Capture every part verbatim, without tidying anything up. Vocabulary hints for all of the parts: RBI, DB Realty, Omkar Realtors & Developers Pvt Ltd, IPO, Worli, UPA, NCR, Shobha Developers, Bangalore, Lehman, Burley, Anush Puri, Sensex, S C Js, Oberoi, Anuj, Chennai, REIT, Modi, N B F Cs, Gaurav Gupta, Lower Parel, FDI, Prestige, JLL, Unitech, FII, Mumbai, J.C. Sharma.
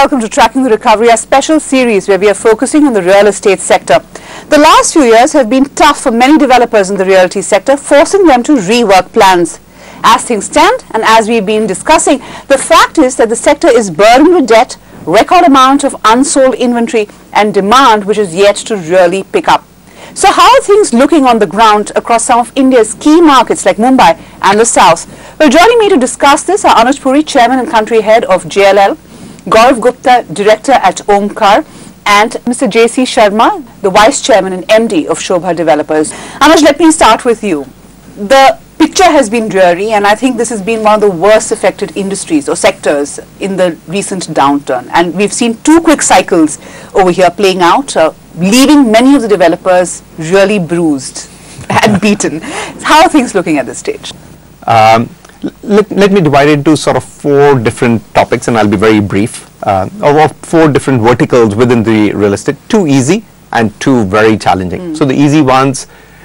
welcome to Tracking the Recovery, our special series where we are focusing on the real estate sector. The last few years have been tough for many developers in the realty sector, forcing them to rework plans. As things stand, and as we've been discussing, the fact is that the sector is burdened with debt, record amount of unsold inventory and demand which is yet to really pick up. So how are things looking on the ground across some of India's key markets like Mumbai and the South? Well, joining me to discuss this are Anush Puri, Chairman and Country Head of J L L, Gaurav Gupta, Director at Omkar, and Mister J C Sharma, the Vice Chairman and M D of Shobha Developers. Anush, let me start with you. The picture has been dreary, and I think this has been one of the worst affected industries or sectors in the recent downturn. And we've seen two quick cycles over here playing out, uh, leaving many of the developers really bruised and beaten. How are things looking at this stage? Um, let, let me divide it into sort of four different topics, and I'll be very brief. Uh, or four different verticals within the real estate, two easy and two very challenging. Mm. So the easy ones,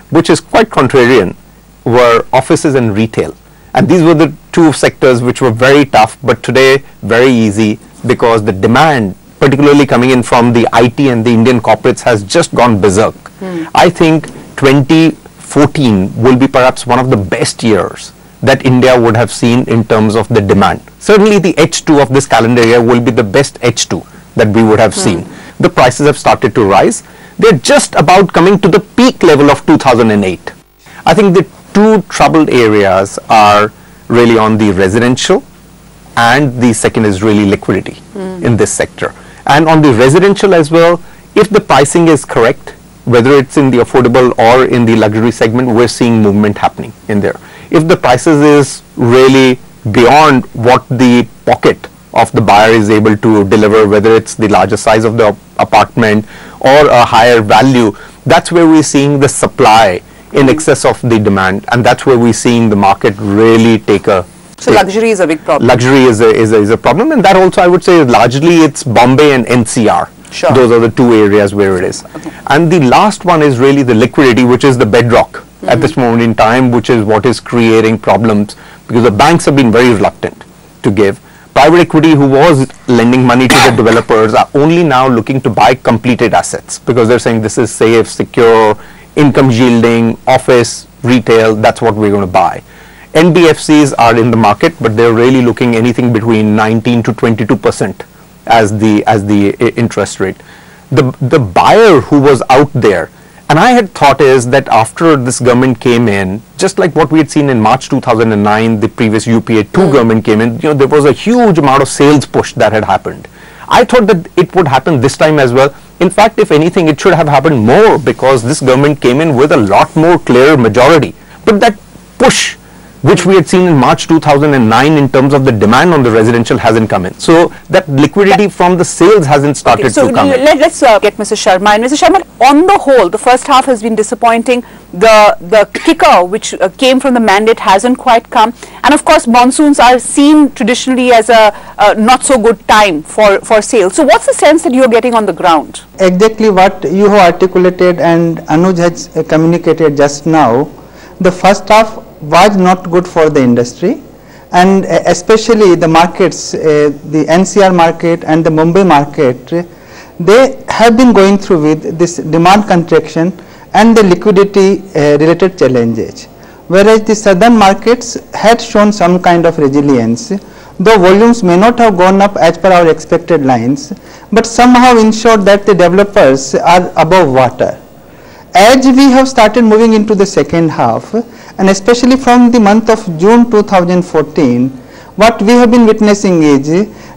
which is quite contrarian, were offices and retail. And these were the two sectors which were very tough, but today very easy because the demand, particularly coming in from the I T and the Indian corporates, has just gone berserk. Mm. I think twenty fourteen will be perhaps one of the best years that India would have seen in terms of the demand. Certainly the H two of this calendar year will be the best H two that we would have hmm. seen. The prices have started to rise. They're just about coming to the peak level of two thousand eight. I think the two troubled areas are really on the residential, and the second is really liquidity hmm. in this sector. And on the residential as well, if the pricing is correct, whether it's in the affordable or in the luxury segment, we're seeing movement happening in there. If the prices is really beyond what the pocket of the buyer is able to deliver, whether it's the larger size of the apartment or a higher value, that's where we're seeing the supply in excess of the demand, and that's where we're seeing the market really take a... So take luxury is a big problem. Luxury is a, is, a, is a problem, and that also I would say largely it's Bombay and N C R. Sure. Those are the two areas where it is. Okay. And the last one is really the liquidity, which is the bedrock at this moment in time, which is what is creating problems, because the banks have been very reluctant to give. Private equity, who was lending money to the developers, are only now looking to buy completed assets, because they're saying this is safe, secure, income yielding, office, retail, that's what we're going to buy. N B F Cs are in the market, but they're really looking anything between nineteen to twenty-two percent as the as the uh, interest rate. The, the buyer who was out there, and I had thought is that after this government came in, just like what we had seen in March two thousand nine, the previous U P A two mm. government came in, you know, there was a huge amount of sales push that had happened. I thought that it would happen this time as well. In fact, if anything, it should have happened more, because this government came in with a lot more clear majority. But that push, which we had seen in March two thousand nine in terms of the demand on the residential, hasn't come in. So that liquidity from the sales hasn't started okay, so to come in. Let, let's uh, get Mister Sharma. And Mister Sharma, on the whole, the first half has been disappointing. The, the kicker which uh, came from the mandate hasn't quite come. And of course, monsoons are seen traditionally as a uh, not so good time for, for sales. So what's the sense that you're getting on the ground? Exactly what you have articulated and Anuj has uh, communicated just now. The first half was not good for the industry, and uh, especially the markets, uh, the N C R market and the Mumbai market, uh, they have been going through with this demand contraction and the liquidity uh, related challenges, whereas the southern markets had shown some kind of resilience, though volumes may not have gone up as per our expected lines, but somehow ensured that the developers are above water. As we have started moving into the second half, and especially from the month of June two thousand fourteen, what we have been witnessing is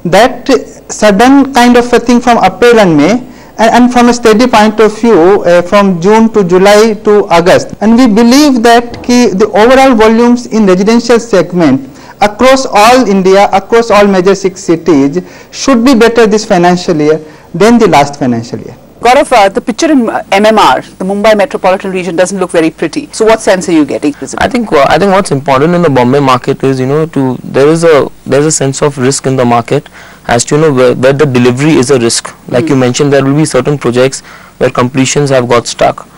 that sudden kind of a thing from April and May, and, and from a steady point of view uh, from June to July to August. And we believe that ki, the overall volumes in residential segment across all India, across all major six cities, should be better this financial year than the last financial year. Gaurav, uh, the picture in uh, M M R, the Mumbai metropolitan region, doesn't look very pretty. So what sense are you getting? I think uh, I think what's important in the Bombay market is, you know, to there is a there is a sense of risk in the market, as to, you know, where, where the delivery is a risk. Like mm. you mentioned, there will be certain projects where completions have got stuck,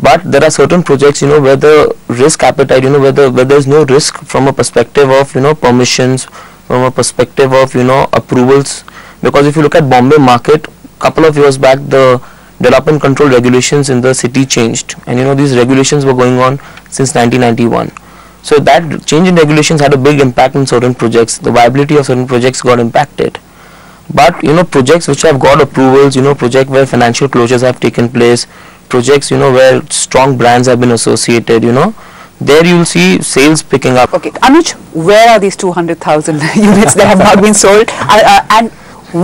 but there are certain projects, you know, where the risk appetite, you know, where the where there is no risk from a perspective of, you know, permissions, from a perspective of, you know, approvals. Because if you look at Bombay market, couple of years back the development control regulations in the city changed, and you know these regulations were going on since nineteen ninety-one. So that change in regulations had a big impact on certain projects. The viability of certain projects got impacted. But you know, projects which have got approvals, you know, project where financial closures have taken place, projects you know where strong brands have been associated, you know, there you will see sales picking up. Okay, Anuj, where are these two hundred thousand units that have not been sold, uh, uh, and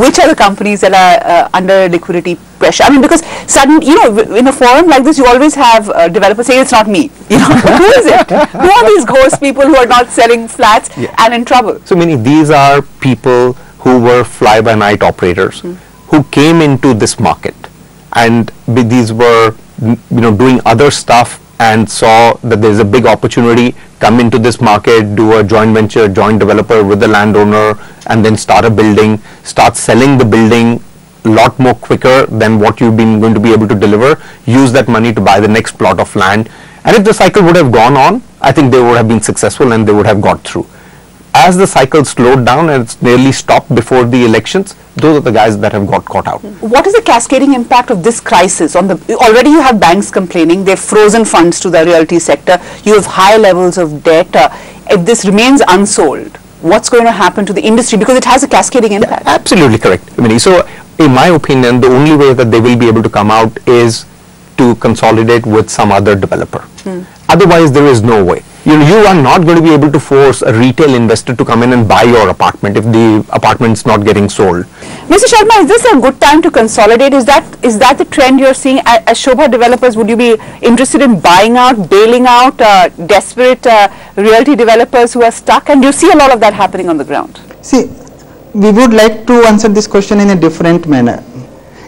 which are the companies that are uh, under liquidity pressure? I mean, because sudden, you know, in a forum like this, you always have uh, developers say, it's not me. You know, who is it? Who are these ghost people who are not selling flats yeah. and in trouble? So, meaning these are people who were fly-by-night operators mm. who came into this market, and these were, you know, doing other stuff and saw that there's a big opportunity, come into this market, do a joint venture, joint developer with the landowner, and then start a building, start selling the building a lot more quicker than what you've been going to be able to deliver, use that money to buy the next plot of land. And if the cycle would have gone on, I think they would have been successful and they would have got through. As the cycle slowed down and it's nearly stopped before the elections, those are the guys that have got caught out. What is the cascading impact of this crisis on the, already you have banks complaining, they've frozen funds to the realty sector, you have high levels of debt. Uh, if this remains unsold, what's going to happen to the industry, because it has a cascading impact? Yeah, absolutely correct. I mean, so in my opinion, the only way that they will be able to come out is to consolidate with some other developer. Hmm. Otherwise, there is no way. You know, you are not going to be able to force a retail investor to come in and buy your apartment if the apartment's not getting sold. Mister Sharma, is this a good time to consolidate? Is that is that the trend you're seeing? As Shobha Developers, would you be interested in buying out, bailing out uh, desperate uh, realty developers who are stuck? And you see a lot of that happening on the ground. See, we would like to answer this question in a different manner.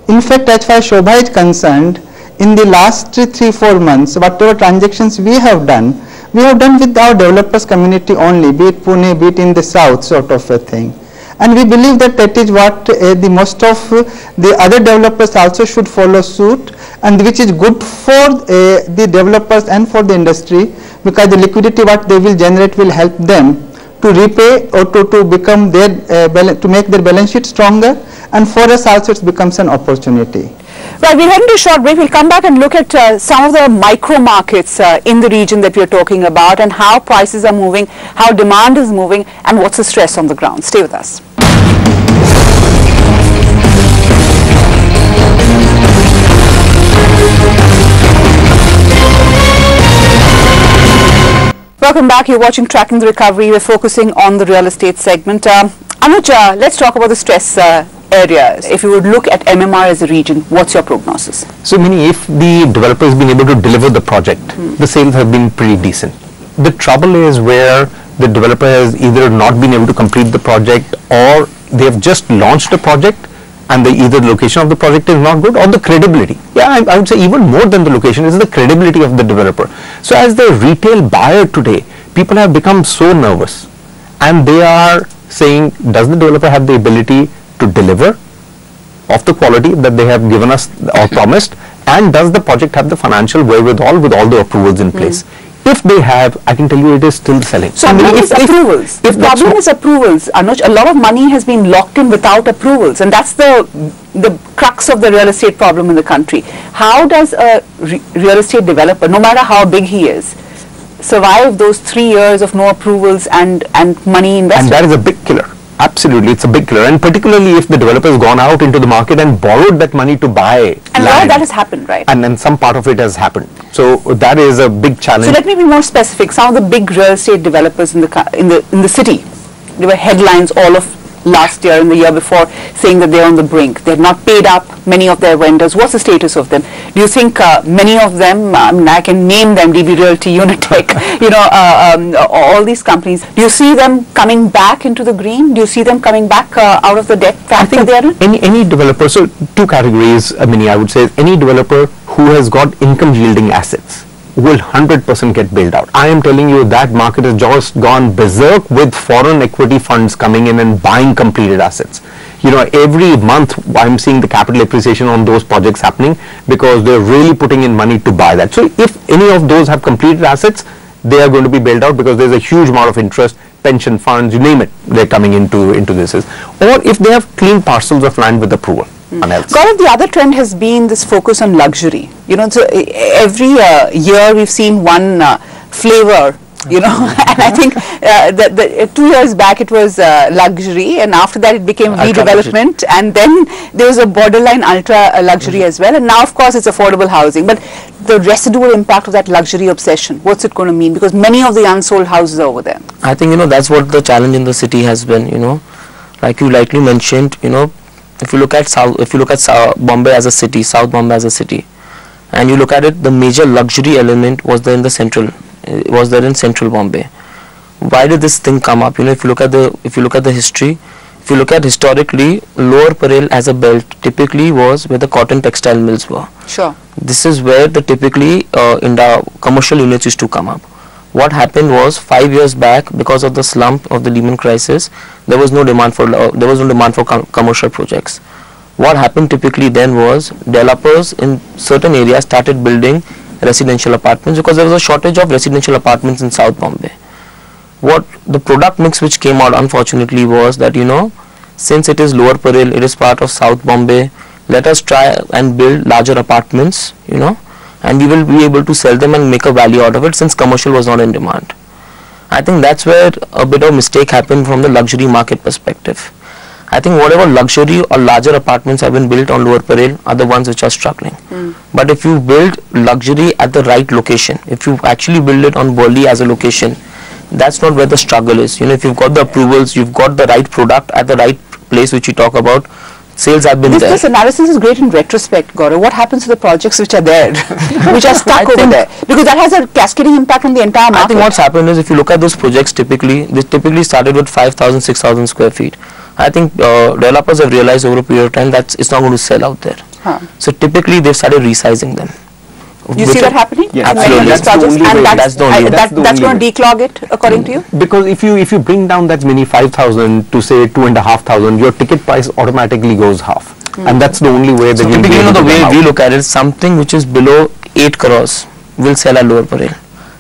In fact, as far as Shobha is concerned, in the last three, four months, whatever transactions we have done, we have done with our developers community only, be it Pune, be it in the south, sort of a thing. And we believe that that is what uh, the most of uh, the other developers also should follow suit, and which is good for uh, the developers and for the industry, because the liquidity what they will generate will help them to repay or to, to become their, uh, to make their balance sheet stronger, and for us also it becomes an opportunity. Right, we're heading to a short break. We'll come back and look at uh, some of the micro markets uh, in the region that we're talking about, and how prices are moving, how demand is moving, and what's the stress on the ground. Stay with us. Welcome back. You're watching Tracking the Recovery. We're focusing on the real estate segment. Uh, Anuj, uh, let's talk about the stress uh, areas. If you would look at M M R as a region, what's your prognosis? So, Mini, if the developer has been able to deliver the project, hmm. the sales have been pretty decent. The trouble is where the developer has either not been able to complete the project, or they have just launched a project and the either the location of the project is not good, or the credibility. Yeah, I, I would say even more than the location is the credibility of the developer. So, as the retail buyer today, people have become so nervous, and they are saying, does the developer have the ability to deliver of the quality that they have given us or promised, and does the project have the financial wherewithal with all the approvals in place? Mm. If they have, I can tell you it is still selling. So, I mean, if, is if, approvals. If the problem is approvals, Anuj, a lot of money has been locked in without approvals, and that's the the crux of the real estate problem in the country. How does a re real estate developer, no matter how big he is, survive those three years of no approvals and and money invested? And that is a big killer. Absolutely, it's a big killer, and particularly if the developer has gone out into the market and borrowed that money to buy and land. All that has happened, right? And then some part of it has happened. So that is a big challenge. So let me be more specific. Some of the big real estate developers in the in the in the city, there were headlines all of last year and the year before saying that they're on the brink. They've not paid up many of their vendors. What's the status of them? Do you think uh, many of them, I mean, I can name them, D B Realty, Unitech, you know, uh, um, all these companies, do you see them coming back into the green? Do you see them coming back uh, out of the debt trap that they're in? Any, any developer, so two categories, I mean, I would say, any developer who has got income yielding assets will one hundred percent get bailed out. I am telling you that market has just gone berserk with foreign equity funds coming in and buying completed assets. You know, every month I'm seeing the capital appreciation on those projects happening because they're really putting in money to buy that. So if any of those have completed assets, they are going to be bailed out because there's a huge amount of interest pension funds, you name it, they're coming into, into this. Or if they have clean parcels of land with approval. Mm. Gaurav, the other trend has been this focus on luxury. You know, so every uh, year we've seen one uh, flavor, you know, and I think uh, the, the, uh, two years back it was uh, luxury, and after that it became redevelopment, and then there was a borderline ultra uh, luxury mm-hmm. as well, and now of course it's affordable housing. But the residual impact of that luxury obsession, what's it going to mean? Because many of the unsold houses are over there. I think, you know, that's what the challenge in the city has been, you know, like you lightly mentioned, you know, if you look at South, if you look at South Bombay as a city, South Bombay as a city, and you look at it, the major luxury element was there in the central. It was there in central Bombay. Why did this thing come up? You know, if you look at the if you look at the history, if you look at historically, Lower Parel as a belt typically was where the cotton textile mills were. Sure. This is where the typically uh, in the commercial units used to come up. What happened was five years back, because of the slump of the Lehman crisis, there was no demand for uh, there was no demand for com commercial projects. What happened typically then was developers in certain areas started building residential apartments because there was a shortage of residential apartments in South Bombay. What the product mix which came out unfortunately was that, you know, since it is Lower Parel, it is part of South Bombay, let us try and build larger apartments, you know, and we will be able to sell them and make a value out of it since commercial was not in demand. I think that's where a bit of mistake happened from the luxury market perspective. I think whatever luxury or larger apartments have been built on Lower Parel are the ones which are struggling. Mm. But if you build luxury at the right location, if you actually build it on Burley as a location, that's not where the struggle is. You know, if you've got the approvals, you've got the right product at the right place, which you talk about, sales have been this, there. This analysis is great in retrospect, Gaurav. What happens to the projects which are there, which are stuck I over there? Because that has a cascading impact on the entire market. I think what's happened is, if you look at those projects typically, they typically started with five thousand, six thousand square feet. I think uh, developers have realized over a period of time that it's not going to sell out there. Huh. So typically they've started resizing them. You see that happening? Yes. Absolutely. That's the only way. That's the only way. That's going to declog it, according to you? Because if you if you bring down that many five thousand to say two and a half thousand, your ticket price automatically goes half. Mm. And that's the only way that you can. So typically, the way we look at it, something which is below eight crores will sell at Lower Parel.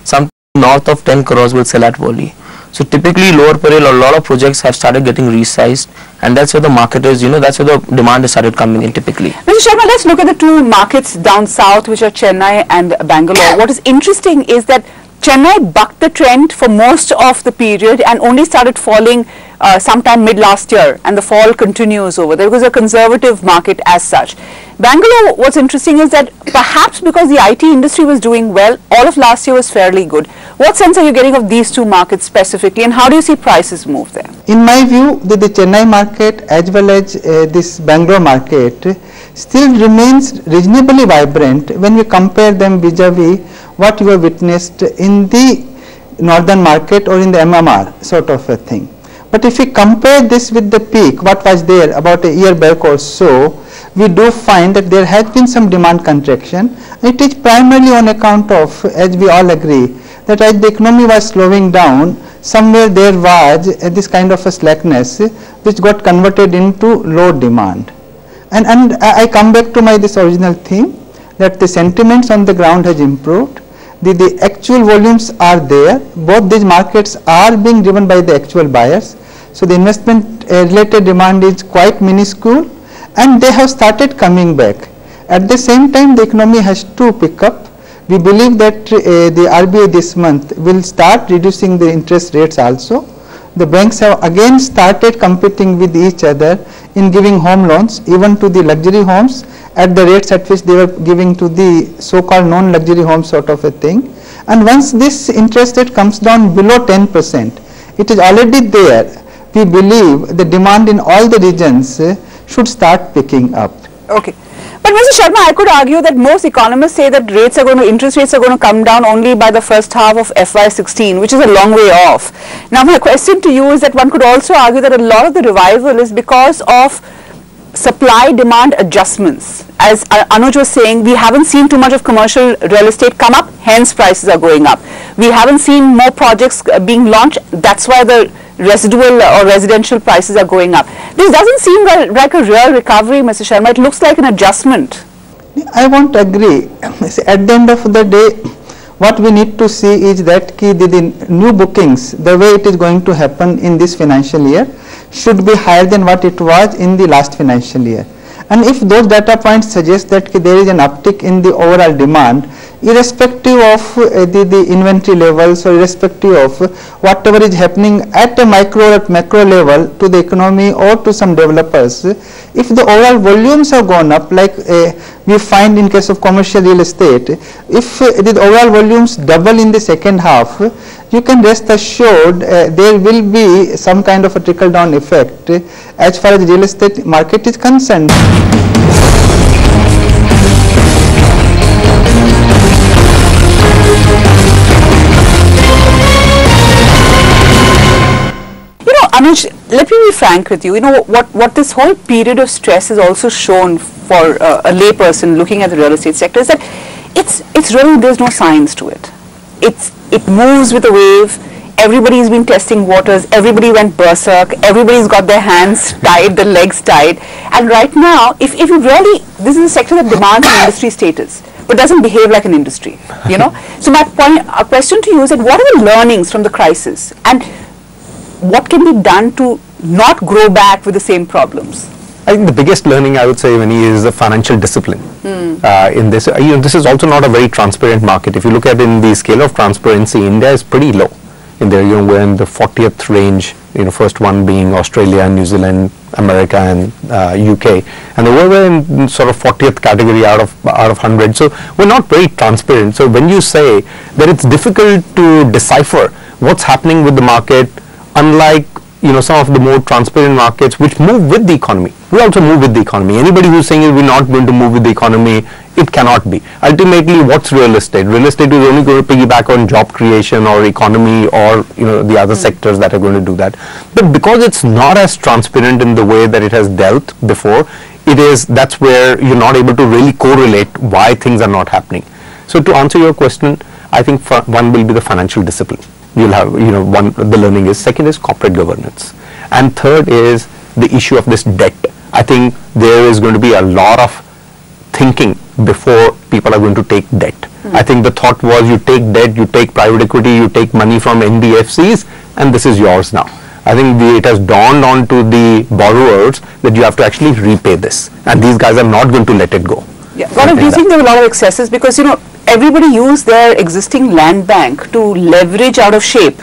Something north of ten crores will sell at Worli. So typically Lower Parel, a lot of projects have started getting resized, and that's where the market is, you know, that's where the demand has started coming in typically. Mister Sharma, let's look at the two markets down south, which are Chennai and Bangalore. What is interesting is that Chennai bucked the trend for most of the period and only started falling uh, sometime mid last year, and the fall continues over there. It was a conservative market as such. Bangalore, what's interesting is that perhaps because the I T industry was doing well, all of last year was fairly good. What sense are you getting of these two markets specifically, and how do you see prices move there? In my view, the, the Chennai market as well as uh, this Bangalore market still remains reasonably vibrant when we compare them vis-a-vis what you have witnessed in the northern market or in the M M R sort of a thing. But if we compare this with the peak, what was there about a year back or so, we do find that there has been some demand contraction. It is primarily on account of, as we all agree, that as the economy was slowing down, somewhere there was uh, this kind of a slackness uh, which got converted into low demand. And, and I, I come back to my this original theme, that the sentiments on the ground has improved. The, the actual volumes are there. Both these markets are being driven by the actual buyers. So the investment uh, related demand is quite minuscule, and they have started coming back. At the same time, the economy has to pick up. We believe that uh, the R B I this month will start reducing the interest rates also. The banks have again started competing with each other in giving home loans, even to the luxury homes, at the rates at which they were giving to the so-called non-luxury home sort of a thing. And once this interest rate comes down below ten percent, it is already there. We believe the demand in all the regions uh, should start picking up. Okay. But Mister Sharma, I could argue that most economists say that rates are going to, interest rates are going to come down only by the first half of F Y sixteen, which is a long way off. Now, my question to you is that one could also argue that a lot of the revival is because of supply-demand adjustments. As Anuj was saying, we haven't seen too much of commercial real estate come up, hence prices are going up. We haven't seen more projects being launched, that's why the residual or residential prices are going up. This doesn't seem like a real recovery, Mister Sharma. It looks like an adjustment. I won't agree. At the end of the day, what we need to see is that ki the, the new bookings, the way it is going to happen in this financial year, should be higher than what it was in the last financial year. And if those data points suggest that ki there is an uptick in the overall demand, irrespective of uh, the, the inventory levels or irrespective of whatever is happening at a micro or macro level to the economy or to some developers, if the overall volumes have gone up, like uh, we find in case of commercial real estate, if uh, the overall volumes double in the second half, you can rest assured uh, there will be some kind of a trickle-down effect uh, as far as the real estate market is concerned. You know, Anuj, let me be frank with you. You know, what, what this whole period of stress has also shown for uh, a layperson looking at the real estate sector is that it's, it's really, there's no science to it. It's, it moves with a wave. Everybody's been testing waters. Everybody went berserk. Everybody's got their hands tied, their legs tied. And right now, if, if you really, this is a sector that demands an industry status, but doesn't behave like an industry, you know? So my point, our question to you is that what are the learnings from the crisis? And what can be done to not grow back with the same problems? I think the biggest learning I would say, Vinny, is the financial discipline. Mm. Uh, in this, you know, this is also not a very transparent market. If you look at in the scale of transparency, India is pretty low. In there, you know, we're in the fortieth range. You know, first one being Australia, New Zealand, America, and uh, U K, and we're in sort of fortieth category out of out of one hundred. So we're not very transparent. So when you say that it's difficult to decipher what's happening with the market, unlike you know, some of the more transparent markets which move with the economy. We also move with the economy. Anybody who's saying we're not going to move with the economy, it cannot be. Ultimately, what's real estate? Real estate is only going to piggyback on job creation or economy or, you know, the other mm-hmm. sectors that are going to do that. But because it's not as transparent in the way that it has dealt before, it is, that's where you're not able to really correlate why things are not happening. So to answer your question, I think one will be the financial discipline. You'll have, you know, one, the learning is, second is corporate governance. And third is the issue of this debt. I think there is going to be a lot of thinking before people are going to take debt. Mm-hmm. I think the thought was you take debt, you take private equity, you take money from N B F Cs, and this is yours now. I think the, it has dawned on to the borrowers that you have to actually repay this. And these guys are not going to let it go. Yeah. Gaurav, do you think there are a lot of excesses? Because, you know, everybody used their existing land bank to leverage out of shape,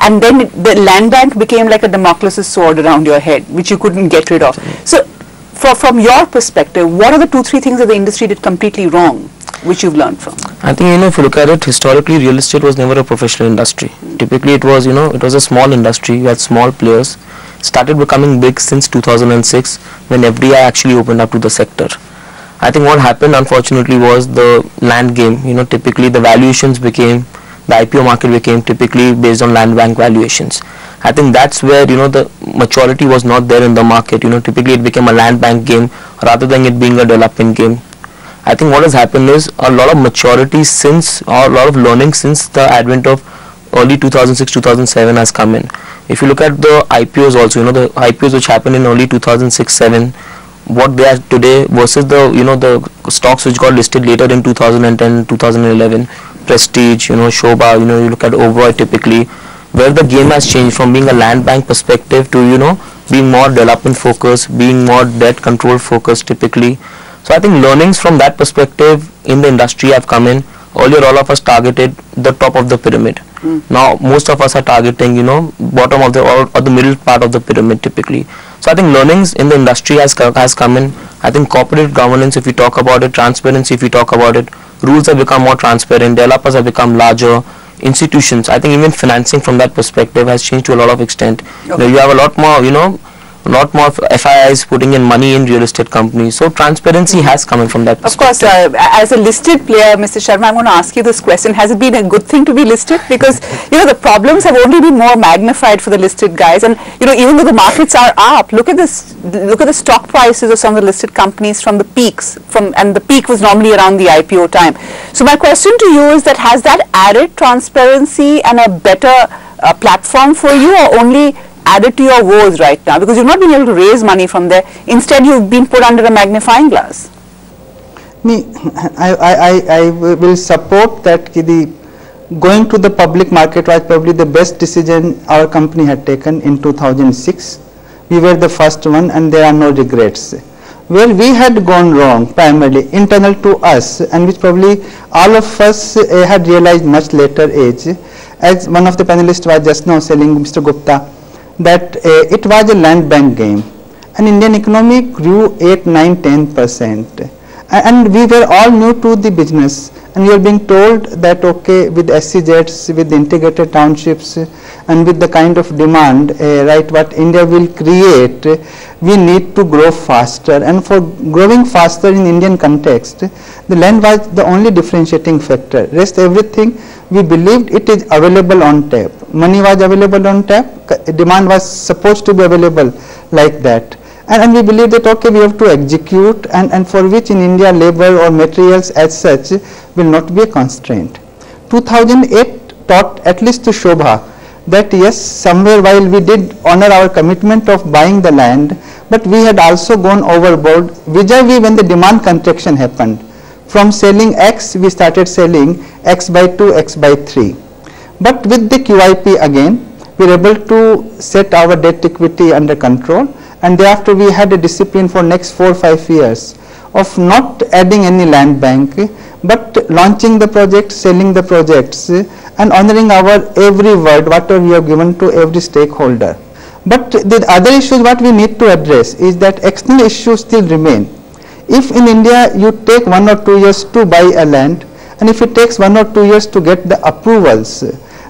and then it, the land bank became like a Damocles' sword around your head, which you couldn't get rid of. So, for, from your perspective, what are the two, three things that the industry did completely wrong, which you've learned from? I think, you know, if you look at it, historically, real estate was never a professional industry. Typically, it was, you know, it was a small industry. You had small players. Started becoming big since two thousand six, when F D I actually opened up to the sector. I think what happened, unfortunately, was the land game. You know, typically the valuations became, the I P O market became typically based on land bank valuations. I think that's where, you know, the maturity was not there in the market. You know, typically it became a land bank game rather than it being a development game. I think what has happened is a lot of maturity since, or a lot of learning since the advent of early two thousand six, two thousand seven has come in. If you look at the I P Os also, you know, the I P Os which happened in early two thousand six, seven, what they are today versus the, you know, the stocks which got listed later in two thousand ten, two thousand eleven, Prestige, you know, Shobha, you know, you look at Oberoi typically, where the game has changed from being a land bank perspective to, you know, being more development focused, being more debt control focused typically. So I think learnings from that perspective in the industry have come in. Earlier all of us targeted the top of the pyramid. Mm. Now most of us are targeting, you know, bottom of the or, or the middle part of the pyramid typically. So I think learnings in the industry has, has come in. I think corporate governance, if we talk about it, transparency, if we talk about it, rules have become more transparent, developers have become larger, institutions. I think even financing from that perspective has changed to a lot of extent. Okay. You know, you have a lot more, you know, a lot more F I Is putting in money in real estate companies. So transparency has come in from that perspective. Of course, uh, as a listed player, Mister Sharma, I'm going to ask you this question. Has it been a good thing to be listed? Because, you know, the problems have only been more magnified for the listed guys. And, you know, even though the markets are up, look at this, look at the stock prices of some of the listed companies from the peaks, from, and the peak was normally around the I P O time. So my question to you is that has that added transparency and a better uh, platform for you, or only added to your woes right now, because you've not been able to raise money from there? Instead, you've been put under a magnifying glass. Me, I, I, I will support that the going to the public market was probably the best decision our company had taken in two thousand six. We were the first one and there are no regrets. Where well, we had gone wrong, primarily internal to us, and which probably all of us uh, had realized much later age, as one of the panelists was just now telling Mister Gupta, that uh, it was a land bank game. And Indian economy grew eight, nine, ten percent. And we were all new to the business, and we were being told that okay, with S C Js, with integrated townships, and with the kind of demand, uh, right, what India will create, we need to grow faster. And for growing faster in Indian context, the land was the only differentiating factor. Rest everything, we believed it is available on tap. Money was available on tap, demand was supposed to be available like that. And, and we believe that okay, we have to execute, and, and for which in India labor or materials as such will not be a constraint. two thousand eight taught, at least to Shobha, that yes, somewhere while we did honor our commitment of buying the land, but we had also gone overboard vis-a-vis when the demand contraction happened. From selling X, we started selling X by two, X by three. But with the Q I P again, we were able to set our debt equity under control. And thereafter we had a discipline for next four to five years of not adding any land bank, but launching the project, selling the projects, and honoring our every word, whatever we have given to every stakeholder. But the other issues what we need to address is that external issues still remain. If in India you take one or two years to buy a land, and if it takes one or two years to get the approvals,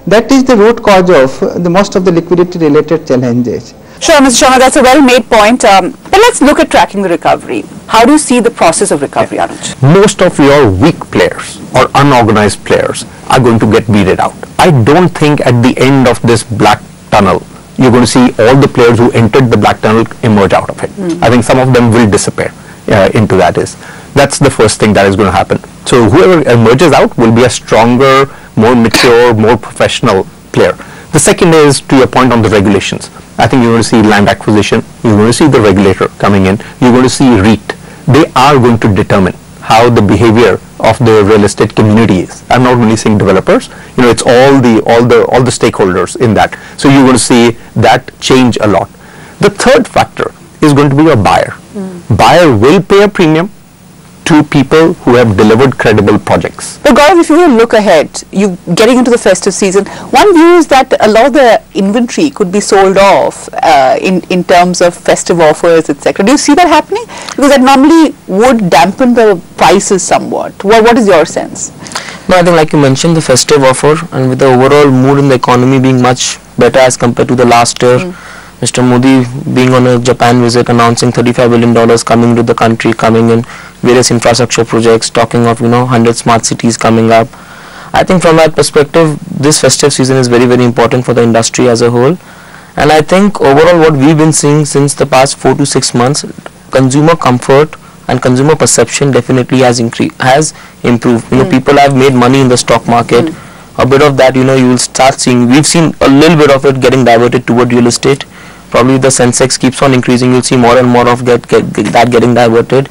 that is the root cause of the most of the liquidity related challenges. Sure, Mister Sharma, that's a well-made point. Um, but let's look at tracking the recovery. How do you see the process of recovery, Anuj? Most of your weak players or unorganized players are going to get weeded out. I don't think at the end of this black tunnel, you're going to see all the players who entered the black tunnel emerge out of it. Mm. I think some of them will disappear uh, into that is. That's the first thing that is going to happen. So whoever emerges out will be a stronger, more mature, more professional player. The second is, to your point on the regulations, I think you're going to see land acquisition, you're going to see the regulator coming in, you're going to see REIT. They are going to determine how the behavior of the real estate community is. I'm not only saying developers, you know, it's all the, all the, all the stakeholders in that. So you're going to see that change a lot. The third factor is going to be your buyer. Mm. Buyer will pay a premium to people who have delivered credible projects. But Gaurav, if you will look ahead, you getting into the festive season, one view is that a lot of the inventory could be sold off uh, in, in terms of festive offers, et cetera. Do you see that happening? Because that normally would dampen the prices somewhat. Well, what is your sense? No, I think like you mentioned, the festive offer, and with the overall mood in the economy being much better as compared to the last year, mm. Mister Modi being on a Japan visit, announcing thirty-five billion dollars coming to the country, coming in various infrastructure projects, talking of, you know, one hundred smart cities coming up. I think from that perspective, this festive season is very, very important for the industry as a whole. And I think overall what we've been seeing since the past four to six months, consumer comfort and consumer perception definitely has increased, has improved. You know, mm. people have made money in the stock market. Mm. A bit of that, you know, you will start seeing. We've seen a little bit of it getting diverted toward real estate. Probably the Sensex keeps on increasing, you'll see more and more of get, get, get that getting diverted.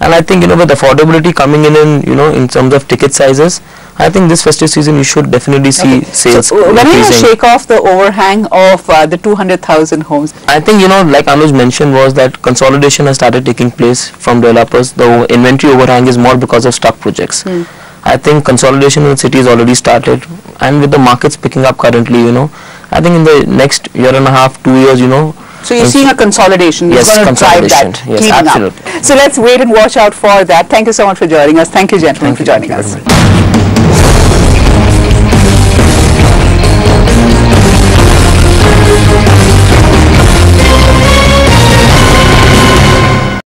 And I think, you know, with affordability coming in, in, you know, in terms of ticket sizes, I think this festive season you should definitely see okay. sales so, when you shake off the overhang of uh, the two hundred thousand homes? I think, you know, like Anuj mentioned, was that consolidation has started taking place from developers. The inventory overhang is more because of stock projects. Hmm. I think consolidation in the city has already started, and with the markets picking up currently, you know, I think in the next year and a half, two years, you know. So you're seeing a consolidation. Yes, going to consolidation. Drive that yes, absolutely. Up. So let's wait and watch out for that. Thank you so much for joining us. Thank you, gentlemen, thank you, for joining us.